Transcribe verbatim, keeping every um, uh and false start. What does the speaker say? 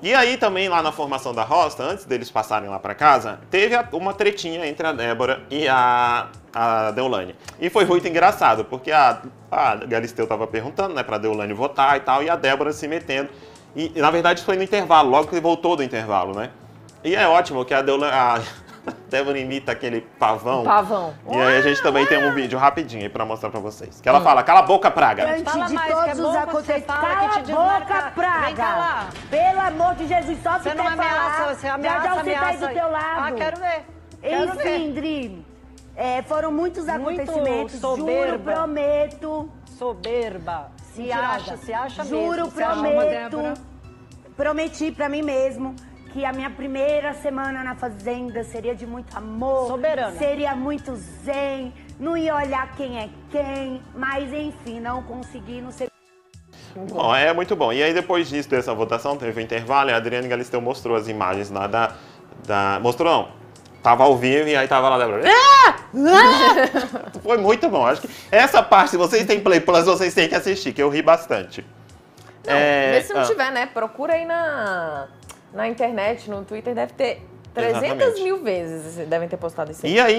E aí também lá na formação da roça, antes deles passarem lá pra casa, teve uma tretinha entre a Débora e a, a Deolane. E foi muito engraçado, porque a, a Galisteu tava perguntando, né, pra Deolane votar e tal, e a Débora se metendo. E na verdade foi no intervalo, logo que voltou do intervalo, né? E é ótimo que a Deolane... A... Débora imita aquele pavão. Pavão. E aí a gente também tem um vídeo rapidinho aí pra mostrar pra vocês. Que ela hum. fala, cala a boca, praga. Antes fala de mais, todos os é acontecimentos, cala a boca, praga. Vem calar. Pelo amor de Jesus, só você não ameaça, você ameaça, ameaça. Você tá aí do teu lado. Ah, quero ver. Quero Enfim, Dri, é, foram muitos acontecimentos. Muito soberba. Juro, prometo. Soberba. Se Mentirada. acha, se acha Juro, mesmo. Juro, prometo. Acha, prometi pra mim mesmo. Que a minha primeira semana na fazenda seria de muito amor. Soberana. Seria muito zen. Não ia olhar quem é quem. Mas, enfim, não consegui, não sei... Bom, é muito bom. E aí, depois disso, dessa votação, teve um intervalo. A Adriane Galisteu mostrou as imagens lá da... da... Mostrou, não. Tava ao vivo e aí tava lá... Débora. Ah! Ah! Foi muito bom. Acho que essa parte, se vocês têm Play Plus, vocês têm que assistir, que eu ri bastante. Não, é... Vê se não ah. tiver, né? Procura aí na... Na internet, no Twitter, deve ter trezentas Exatamente. mil vezes, devem ter postado isso aí. E aí?